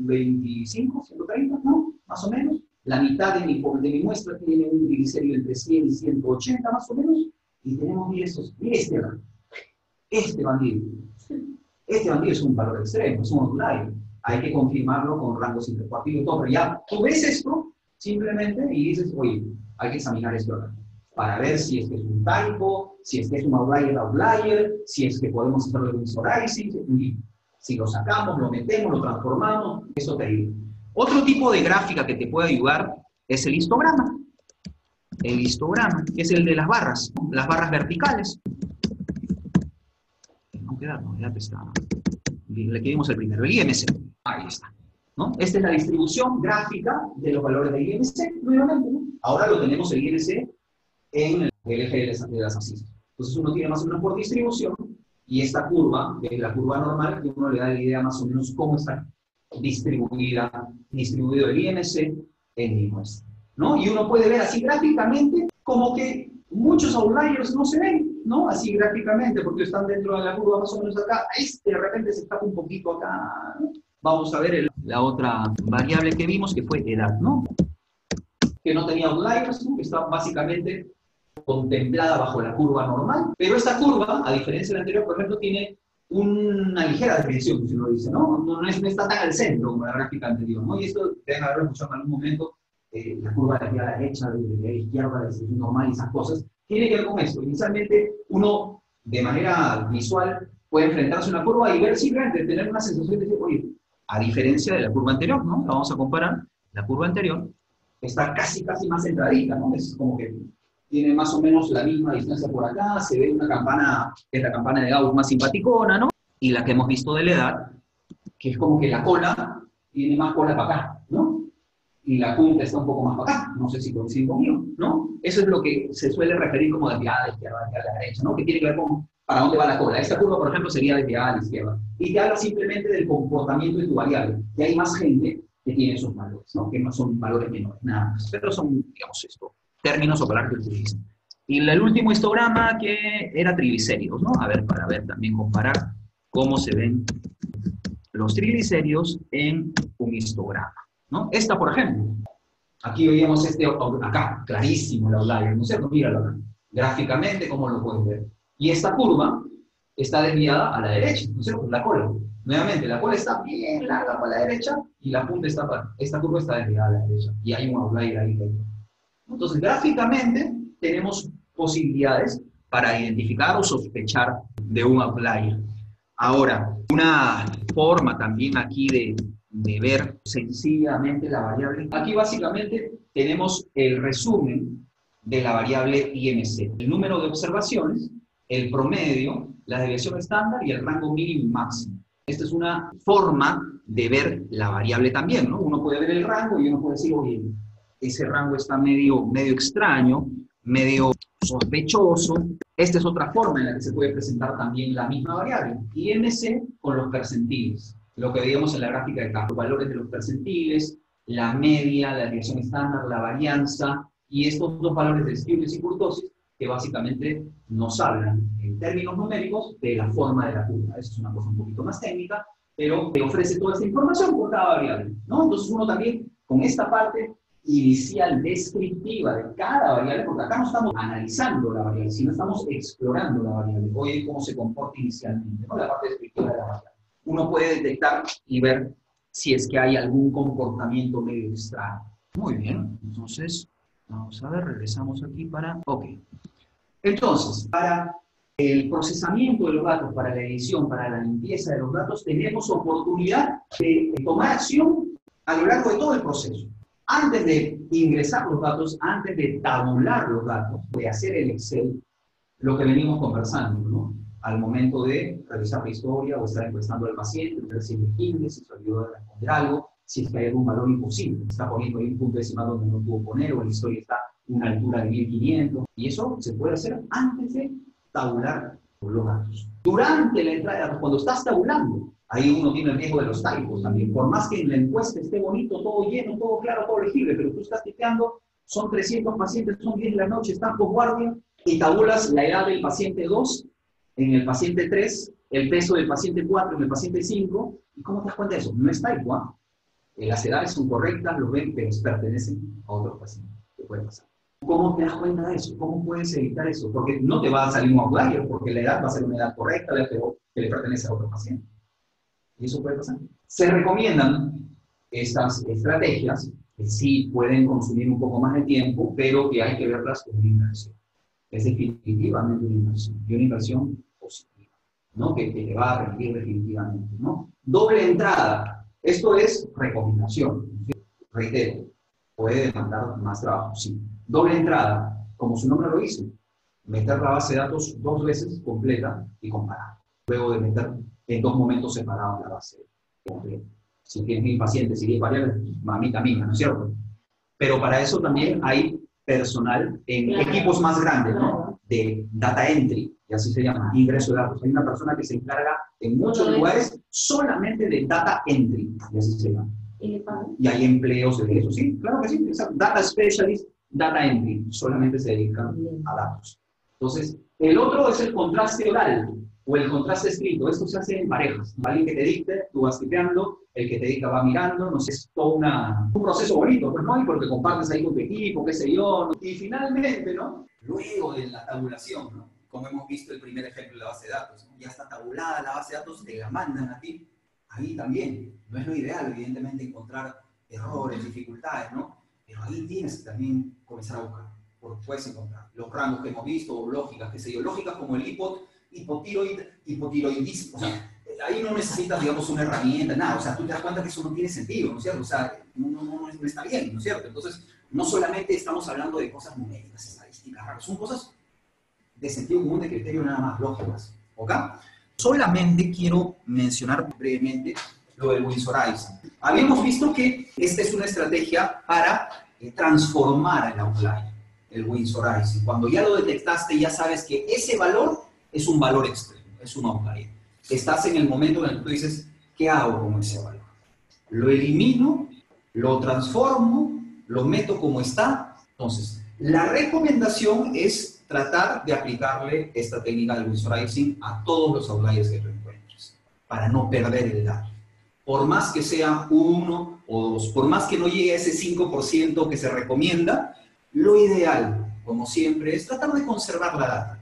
veinticinco, ciento treinta, ¿no? Más o menos. La mitad de mi, de mi muestra tiene un triglicérido entre cien y ciento ochenta, más o menos. Y tenemos, miren estos, miren este bandido. Este bandido. Este bandido es un valor extremo, es un modulario. Hay que confirmarlo con rangos intercuartiles y todo. Pero ya tú ves esto, simplemente, y dices, oye, hay que examinar esto acá, para ver si es que es un typo, si es que es un outlier, outlier, si es que podemos hacerlo de un summarizing, si lo sacamos, lo metemos, lo transformamos, eso te ayuda. Otro tipo de gráfica que te puede ayudar es el histograma. El histograma, que es el de las barras, ¿no? Las barras verticales. No quedarnos, ya está. Le quedamos el primero, el I M C. Ahí está, ¿no? Esta es la distribución gráfica de los valores del I M C, nuevamente, ¿no? Ahora lo tenemos el I M C en el eje de las abscisas. Entonces uno tiene más o menos por distribución, y esta curva, que es la curva normal, que uno le da la idea más o menos cómo está distribuida, distribuido el I M C en mi muestra, ¿no? Y uno puede ver así gráficamente, como que muchos outliers no se ven, ¿no? Así gráficamente, porque están dentro de la curva más o menos acá, este de repente se escapa un poquito acá, ¿no? Vamos a ver el, la otra variable que vimos, que fue edad, ¿no? Que no tenía outliers, ¿no? Que está básicamente contemplada bajo la curva normal, pero esta curva, a diferencia de la anterior, por ejemplo, tiene una ligera desviación, si uno dice, ¿no? No, no, es, no está tan al centro como la gráfica anterior, ¿no? Y esto deben haberlo escuchado en algún momento, eh, la curva de la derecha, de, de la izquierda, de la desviación normal y esas cosas, tiene que ver con esto. Inicialmente, uno, de manera visual, puede enfrentarse a una curva y ver simplemente, tener una sensación de decir, oye, a diferencia de la curva anterior, ¿no? La vamos a comparar, la curva anterior está casi, casi más centradita, ¿no? Es como que tiene más o menos la misma distancia por acá, se ve una campana, que es la campana de Gauss más simpaticona, ¿no? Y la que hemos visto de la edad, que es como que la cola tiene más cola para acá, ¿no? Y la punta está un poco más para acá, no sé si coinciden conmigo, ¿no? Eso es lo que se suele referir como desviada a la izquierda, desviada a la derecha, ¿no? Que tiene que ver con para dónde va la cola. Esta curva, por ejemplo, sería desviada a la izquierda. Y te habla simplemente del comportamiento de tu variable, que hay más gente que tiene esos valores, ¿no? Que no son valores menores, nada más. Pero son, digamos, esto. Términos o palabras que utilizan. Y el último histograma que era triglicéridos, ¿no? A ver, para ver también comparar cómo se ven los triglicéridos en un histograma, ¿no? Esta, por ejemplo. Aquí veíamos este, acá, clarísimo el outlier, ¿no es cierto? Míralo acá. Gráficamente, ¿cómo lo pueden ver? Y esta curva está desviada a la derecha, ¿no es cierto? La cola. Nuevamente, la cola está bien larga para la derecha y la punta está para, esta curva está desviada a la derecha. Y hay un outlier ahí. Entonces, gráficamente, tenemos posibilidades para identificar o sospechar de un outlier. Ahora, una forma también aquí de, de ver sencillamente la variable. Aquí básicamente tenemos el resumen de la variable I M C. El número de observaciones, el promedio, la deviación estándar y el rango mínimo y máximo. Esta es una forma de ver la variable también, ¿no? Uno puede ver el rango y uno puede decir, oye, ese rango está medio, medio extraño, medio sospechoso. Esta es otra forma en la que se puede presentar también la misma variable. I M C con los percentiles, lo que veíamos en la gráfica de acá, los valores de los percentiles, la media, la deviación estándar, la varianza, y estos dos valores de Skewness y Kurtosis, que básicamente nos hablan en términos numéricos de la forma de la curva. Eso es una cosa un poquito más técnica, pero te ofrece toda esta información por cada variable, ¿no? Entonces uno también, con esta parte inicial descriptiva de cada variable, porque acá no estamos analizando la variable, sino estamos explorando la variable. Oye, cómo se comporta inicialmente, ¿no? La parte descriptiva de la variable. Uno puede detectar y ver si es que hay algún comportamiento medio extraño. Muy bien, entonces... Vamos a ver, regresamos aquí para... Ok. Entonces, para el procesamiento de los datos, para la edición, para la limpieza de los datos, tenemos oportunidad de tomar acción a lo largo de todo el proceso. Antes de ingresar los datos, antes de tabular los datos, de hacer el Excel, lo que venimos conversando, ¿no? Al momento de realizar la historia o estar encuestando al paciente, si es elegible, si se olvidó de responder algo, si es que hay algún valor imposible, está poniendo ahí un punto decimal donde no pudo poner, o la historia está a una altura de mil quinientos, y eso se puede hacer antes de tabular los datos. Durante la entrada de datos, cuando estás tabulando, ahí uno tiene el riesgo de los typos también, por más que en la encuesta esté bonito, todo lleno, todo claro, todo legible, pero tú estás tipeando, son trescientos pacientes, son diez de la noche, estás posguardia, y tabulas la edad del paciente dos, en el paciente tres, el peso del paciente cuatro, en el paciente cinco, ¿y cómo te das cuenta de eso? No es typo, ¿ah? ¿eh? Las edades son correctas, los ven, pero pertenecen a otros pacientes. ¿Qué puede pasar? ¿Cómo te das cuenta de eso? ¿Cómo puedes evitar eso? Porque no te va a salir un outlier, porque la edad va a ser una edad correcta, pero que le pertenece a otro paciente. Y eso puede pasar. Se recomiendan estas estrategias, que sí pueden consumir un poco más de tiempo, pero que hay que verlas como una inversión. Es definitivamente una inversión, y una inversión positiva, ¿no? Que te va a rendir definitivamente, ¿no? Doble entrada. Esto es recomendación, reitero, puede demandar más trabajo, sí. Doble entrada, como su nombre lo dice, meter la base de datos dos veces completa y comparar. Luego de meter en dos momentos separados la base completa. Si tienes mil pacientes y diez variables, mamita mía, ¿no es cierto? Pero para eso también hay personal en claro. Equipos más grandes, ¿no? De data entry, y así se llama, ingreso de datos. Hay una persona que se encarga en muchos lugares solamente de data entry, y así se llama. ¿Y, y hay empleos de eso, sí, claro que sí. Data specialist, data entry, solamente se dedican a datos. Entonces, el otro es el contraste oral, o el contraste escrito. Esto se hace en parejas. Alguien que te dicte, tú vas tipeando, el que te dicta va mirando, no sé, es todo una, un proceso bonito, pero no, y porque compartes ahí con tu equipo, qué sé yo. Y finalmente, ¿no? Luego de la tabulación, ¿no? Como hemos visto el primer ejemplo de la base de datos, ¿no? Ya está tabulada la base de datos, te la mandan a ti. Ahí también, no es lo ideal, evidentemente, encontrar errores, dificultades, ¿no? Pero ahí tienes que también comenzar a buscar, porque puedes encontrar los rangos que hemos visto, o lógicas, qué sé yo, lógicas como el hipot, hipotiroid, hipotiroidismo, o sea, ahí no necesitas, digamos, una herramienta, nada, o sea, tú te das cuenta que eso no tiene sentido, ¿no es cierto? O sea, no, no, no, no está bien, ¿no es cierto? Entonces, no solamente estamos hablando de cosas numéricas, estadísticas, raras, son cosas de sentido común, de criterio nada más, lógicas, ¿ok? Solamente quiero mencionar brevemente lo del Winsorizing. Habíamos visto que esta es una estrategia para eh, transformar el outlier, el Winsorizing. Cuando ya lo detectaste, ya sabes que ese valor es un valor extremo, es un outlier. Estás en el momento en el que tú dices, ¿qué hago con ese valor? Lo elimino, lo transformo, lo meto como está. Entonces, la recomendación es tratar de aplicarle esta técnica del Winsorizing a todos los outliers que tú encuentres, para no perder el dato. Por más que sea uno o dos, por más que no llegue a ese cinco por ciento que se recomienda, lo ideal, como siempre, es tratar de conservar la data.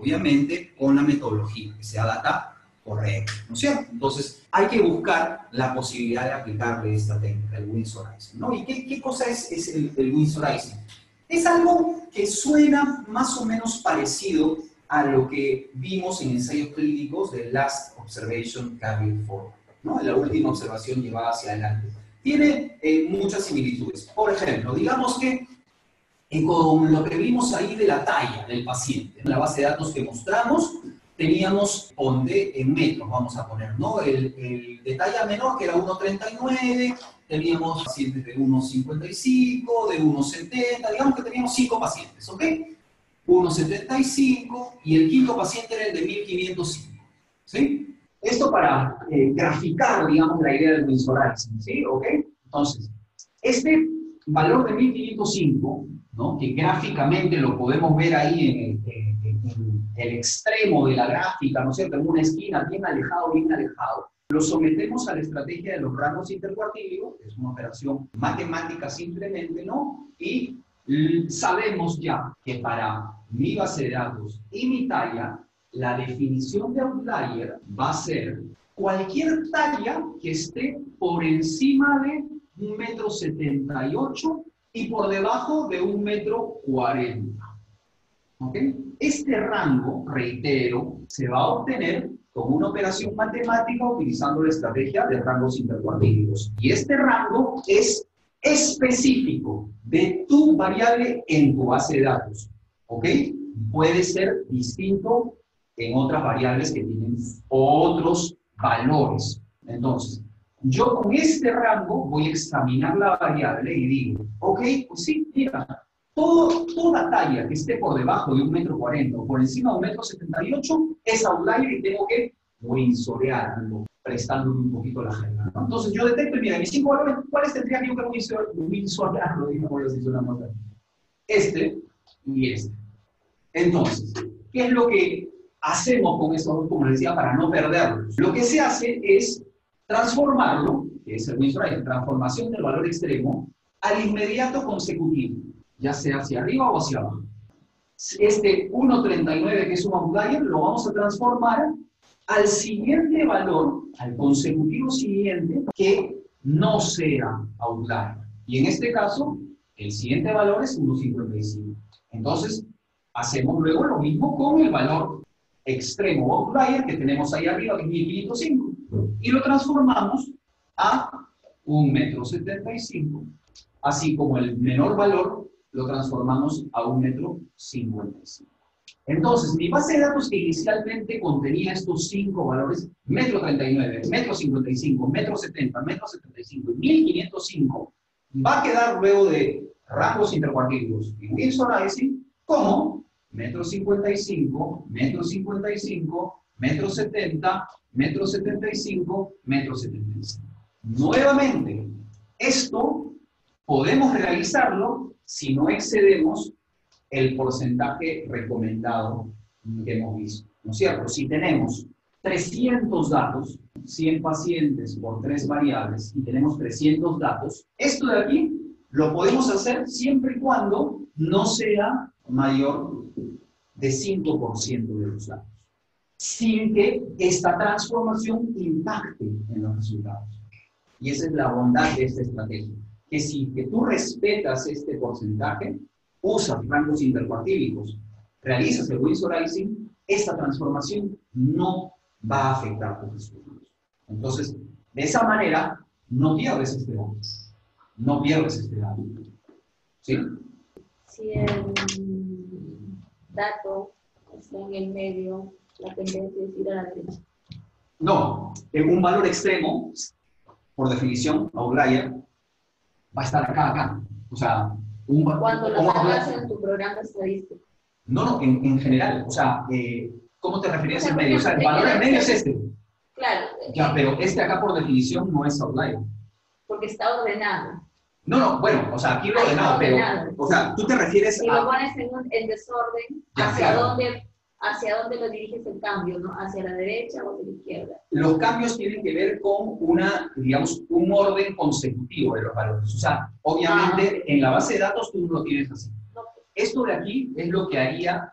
Obviamente, con la metodología, que sea data correcto, ¿no es cierto? Entonces, hay que buscar la posibilidad de aplicarle esta técnica, el winsorizing, ¿no? ¿Y qué, qué cosa es, es el, el winsorizing? Es algo que suena más o menos parecido a lo que vimos en ensayos clínicos de Last Observation Carried Forward, ¿no? La última observación llevada hacia adelante. Tiene eh, muchas similitudes. Por ejemplo, digamos que eh, con lo que vimos ahí de la talla del paciente, en la base de datos que mostramos, teníamos donde en metros, vamos a poner, ¿no? El, el de talla menor, que era uno treinta y nueve, teníamos pacientes de uno cincuenta y cinco, de uno setenta, digamos que teníamos cinco pacientes, ¿ok? uno setenta y cinco, y el quinto paciente era el de mil quinientos cinco, ¿sí? Esto para eh, graficar, digamos, la idea del winsorizing, ¿sí? ¿Ok? Entonces, este valor de mil quinientos cinco, ¿no? Que gráficamente lo podemos ver ahí en el, en, en el extremo de la gráfica, ¿no es cierto? En una esquina, bien alejado, bien alejado. Lo sometemos a la estrategia de los rangos intercuartílicos, que es una operación matemática simplemente, ¿no? Y mm, sabemos ya que para mi base de datos y mi talla, la definición de outlier va a ser cualquier talla que esté por encima de un metro setenta y ocho y por debajo de un metro cuarenta. ¿Ok? Este rango, reitero, se va a obtener con una operación matemática utilizando la estrategia de rangos intercuartílicos. Y este rango es específico de tu variable en tu base de datos. ¿Ok? Puede ser distinto en otras variables que tienen otros valores. Entonces, yo con este rango voy a examinar la variable y digo, ok, pues sí, mira, todo, toda talla que esté por debajo de un metro cuarenta o por encima de un metro setenta y ocho es outlier y tengo que winsorearlo, prestándole un poquito la jerga, ¿no? Entonces yo detecto, mira, mis cinco valores, ¿cuáles tendría que yo que winsorearlo? Este y este. Entonces, ¿qué es lo que hacemos con esos dos, como les decía, para no perderlos? Lo que se hace es transformarlo, que es el winsorizing, transformación del valor extremo, al inmediato consecutivo, ya sea hacia arriba o hacia abajo. Este uno treinta y nueve, que es un outlier, lo vamos a transformar al siguiente valor, al consecutivo siguiente, que no sea outlier. Y en este caso, el siguiente valor es uno cincuenta y cinco. Entonces, hacemos luego lo mismo con el valor extremo outlier que tenemos ahí arriba, que es mil quinientos cinco, y lo transformamos a un metro setenta y cinco, así como el menor valor lo transformamos a un metro cincuenta y cinco. Entonces, mi base de datos que inicialmente contenía estos cinco valores, metro treinta y nueve, metro cincuenta y cinco, metro setenta, metro setenta y cinco y mil quinientos cinco, va a quedar luego de rangos intercuartílicos en winsorizing como metro cincuenta y cinco, metro cincuenta y cinco, metro setenta, metro setenta y cinco, metro setenta y cinco. Nuevamente, esto podemos realizarlo si no excedemos el porcentaje recomendado que hemos visto, ¿no es cierto? Si tenemos trescientos datos, cien pacientes por tres variables, y tenemos trescientos datos, esto de aquí lo podemos hacer siempre y cuando no sea mayor de cinco por ciento de los datos, sin que esta transformación impacte en los resultados. Y esa es la bondad de esta estrategia, que si que tú respetas este porcentaje, usas rangos intercuartílicos, realizas el winsorizing, esta transformación no va a afectar tus resultados. Entonces, de esa manera, no pierdes este dato. No pierdes este dato. ¿Sí? Si el dato está en el medio, la tendencia es ir a la derecha. No, en un valor extremo, por definición, outlier, va a estar acá, acá. O sea, un valor... Cuando lo hagas en tu programa estadístico. No, no, en, en general. O sea, eh, ¿cómo te referías al medio? O sea, el valor en medio es este. Claro. Ya, pero este acá, por definición, no es outlier. Porque está ordenado. No, no, bueno, o sea, aquí lo ordenado, pero, o sea, tú te refieres a... Si lo pones en un, el desorden, ya, hacia, claro. dónde, hacia dónde lo diriges el cambio, ¿no? ¿Hacia la derecha o hacia la izquierda? Los cambios tienen que ver con una, digamos, un orden consecutivo de los valores. O sea, obviamente, ah, en la base de datos tú no lo tienes así. No. Esto de aquí es lo que haría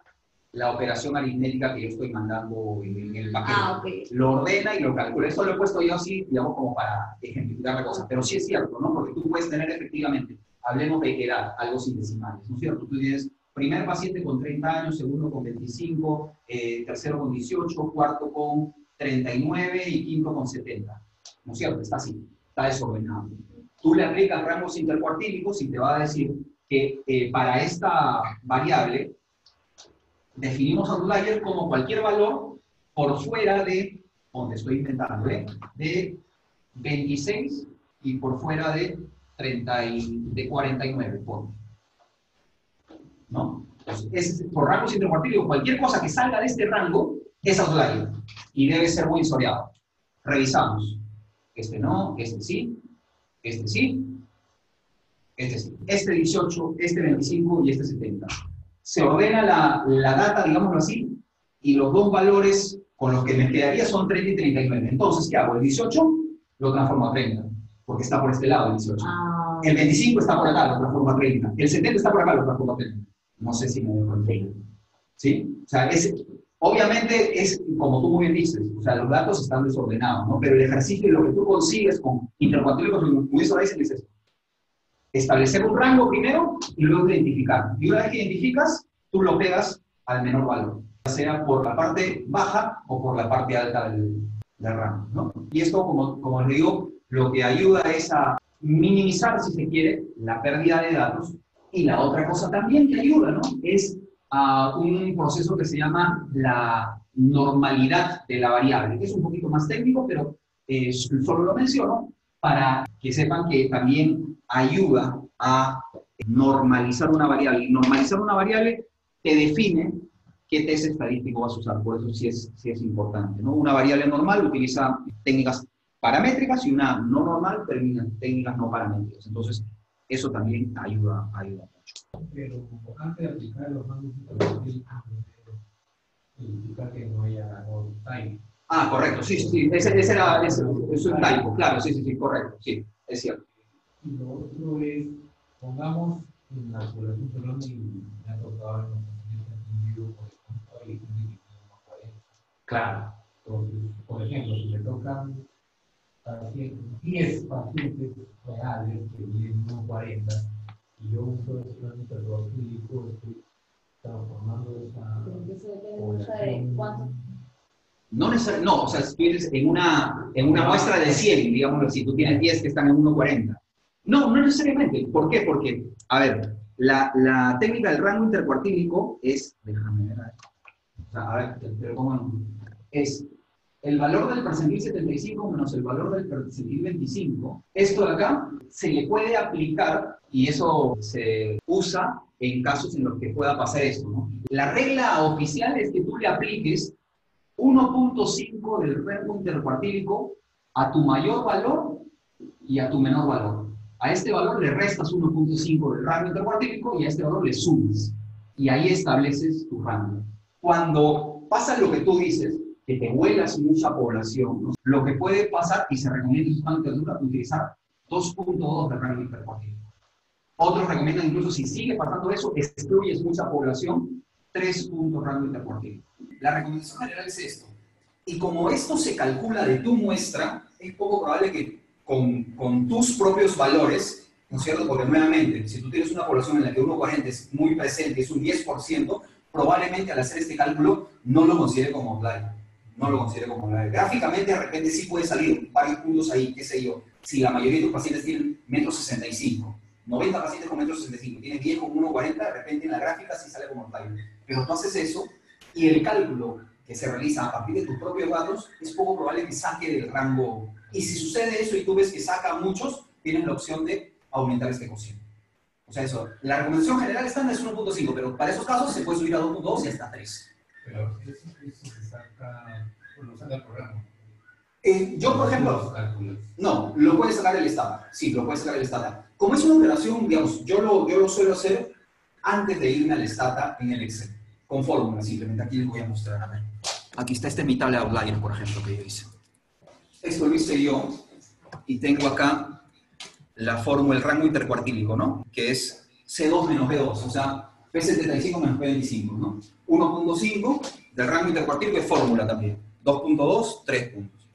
la operación aritmética que yo estoy mandando en, en el paquete. Ah, okay. Lo ordena y lo calcula. Eso lo he puesto yo así, digamos, como para ejemplificar la cosa. Pero sí es cierto, ¿no? Porque tú puedes tener efectivamente, hablemos de equidad, algo sin decimales, ¿no es cierto? Tú tienes primer paciente con treinta años, segundo con veinticinco, eh, tercero con dieciocho, cuarto con treinta y nueve y quinto con setenta. ¿No es cierto? Está así, está desordenado. Tú le aplicas rangos intercuartílicos y te va a decir que eh, para esta variable definimos outlier como cualquier valor por fuera de, donde estoy inventando, ¿eh? de veintiséis y por fuera de, treinta y, de cuarenta y nueve. Por, ¿no? Entonces, es, por rangos intercuartílicos, cualquier cosa que salga de este rango es outlier y debe ser muy soleado. Revisamos. Este no, este sí, este sí, este sí, este dieciocho, este veinticinco y este setenta. Se ordena la, la data, digámoslo así, y los dos valores con los que me quedaría son treinta y treinta y nueve. Entonces, ¿qué hago? El dieciocho lo transformo a treinta, porque está por este lado el dieciocho. Ah. El veinticinco está por acá, lo transformo a treinta. El setenta está por acá, lo transformo a treinta. No sé si me dejo el treinta. ¿Sí? O sea, es... Obviamente es, como tú muy bien dices, o sea, los datos están desordenados, ¿no? Pero el ejercicio y lo que tú consigues con intercuartílicos muy desordenados es esto. Establecer un rango primero y luego identificar. Y una vez que identificas, tú lo pegas al menor valor, ya sea por la parte baja o por la parte alta del, del rango, ¿no? Y esto, como, como les digo, lo que ayuda es a minimizar, si se quiere, la pérdida de datos. Y la otra cosa también que ayuda, ¿no? Es a un proceso que se llama la normalidad de la variable, que es un poquito más técnico, pero eh, solo lo menciono para que sepan que también ayuda a normalizar una variable. Y normalizar una variable te define qué test estadístico vas a usar, por eso sí es, sí es importante, ¿no? Una variable normal utiliza técnicas paramétricas y una no normal termina en técnicas no paramétricas. Entonces, eso también ayuda, ayuda mucho. Pero antes de aplicar los rangos intercuartílicos, significa que no haya un typo. Ah, correcto, sí, sí, ese, ese era ese, es un typo, claro, sí, sí, sí, correcto, sí, es cierto. Y lo otro es, pongamos en la población perdón, y me ha tocado en los pacientes individuos por ejemplo, hay gente que tiene más cuarenta. Claro. Entonces, por ejemplo, si le tocan diez pacientes reales que vienen uno cuarenta y yo uso el plan intercuartílico, estoy transformando esa... Eso depende mucho de cuánto. No, no, o sea, si tienes en una, en una muestra de cien, digamos, si tú tienes diez que están en uno cuarenta. No, no necesariamente. ¿Por qué? Porque, a ver, la, la técnica del rango intercuartílico es... Déjame ver. O sea, a ver, te, te lo pongo en... Es... El valor del percentil setenta y cinco menos el valor del percentil veinticinco, esto de acá se le puede aplicar y eso se usa en casos en los que pueda pasar esto, ¿no? La regla oficial es que tú le apliques uno punto cinco del rango intercuartílico a tu mayor valor y a tu menor valor. A este valor le restas uno punto cinco del rango intercuartílico y a este valor le sumas. Y ahí estableces tu rango. Cuando pasa lo que tú dices, que te vuelas mucha población, ¿no? Lo que puede pasar, y se recomienda en sus planes de altura, utilizar dos punto dos de rango intercuartílico. Otros recomiendan incluso, si sigue pasando eso, excluyes mucha población, tres puntos rango intercuartílico. La recomendación general es esto. Y como esto se calcula de tu muestra, es poco probable que con, con tus propios valores, ¿no es cierto? Porque nuevamente, si tú tienes una población en la que uno cuarenta es muy presente, es un diez por ciento, probablemente al hacer este cálculo no lo considere como outlier. No lo considero como la gráficamente, de repente sí puede salir varios puntos ahí, qué sé yo. Si la mayoría de tus pacientes tienen uno sesenta y cinco, noventa pacientes con uno sesenta y cinco, tienes diez con uno cuarenta, de repente en la gráfica sí sale como outlier. Pero tú haces eso y el cálculo que se realiza a partir de tus propios datos es poco probable que saque del rango. Y si sucede eso y tú ves que saca a muchos, tienes la opción de aumentar este cociente. O sea, eso, la recomendación general estándar es uno punto cinco, pero para esos casos se puede subir a dos punto dos y hasta tres. Pero eso, eso se saca, lo saca el programa. Eh, yo, por ejemplo, no, lo puede sacar el STATA. Sí, lo puede sacar el STATA. Como es una operación, digamos, yo lo, yo lo suelo hacer antes de irme al STATA en el Excel, con fórmulas simplemente. Aquí les voy a mostrar. A ver. Aquí está este mi tabla de outlier, por ejemplo, que yo hice. Esto lo hice yo y tengo acá la fórmula, el rango intercuartílico, ¿no? Que es C dos menos B dos, o sea, P setenta y cinco menos P veinticinco, ¿no? uno punto cinco del rango intercuartil, que es fórmula también. dos punto dos, tres puntos.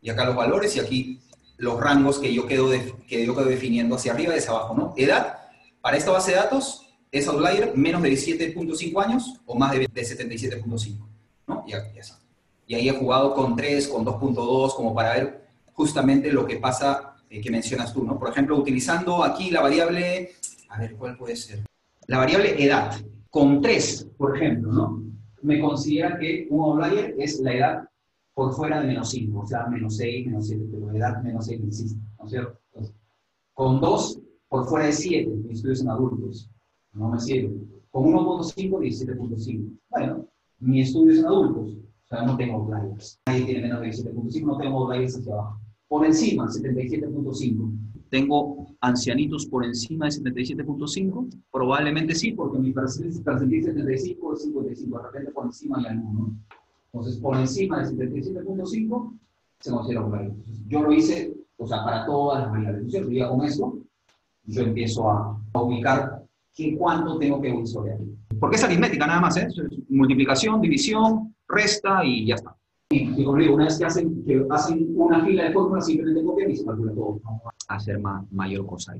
Y acá los valores y aquí los rangos que yo quedo, de, que yo quedo definiendo hacia arriba y hacia abajo, ¿no? Edad, para esta base de datos, es outlier menos de diecisiete punto cinco años o más de, de setenta y siete punto cinco, ¿no? Y, aquí, ya y ahí he jugado con tres, con dos punto dos, como para ver justamente lo que pasa, eh, que mencionas tú, ¿no? Por ejemplo, utilizando aquí la variable, a ver, ¿cuál puede ser? La variable edad, con tres, por ejemplo, ¿no? Me considera que un outlier es la edad por fuera de menos cinco, o sea, menos seis, menos siete, pero edad menos seis existe, ¿no es cierto? Entonces, con dos, por fuera de siete, mis estudios en adultos, no me sirve. Con uno punto cinco, diecisiete punto cinco. Bueno, mi estudio es en adultos, o sea, no tengo outliers. Nadie tiene menos de diecisiete punto cinco, no tengo outliers hacia abajo. Por encima, setenta y siete punto cinco. ¿Tengo ancianitos por encima de setenta y siete punto cinco? Probablemente sí, porque mi percentil setenta y cinco es cincuenta y cinco, de repente por encima hay alguno. Entonces, por encima de setenta y siete punto cinco se considera outlier. Yo lo hice, o sea, para todas las variables. Yo ya con eso, yo empiezo a, a ubicar qué cuánto tengo que visualizar. Porque es aritmética nada más, ¿eh? Multiplicación, división, resta y ya está. Y, y como digo, una vez que hacen, que hacen una fila de fórmulas, simplemente copian y se calcula todo. Hacer ma mayor cosa ahí.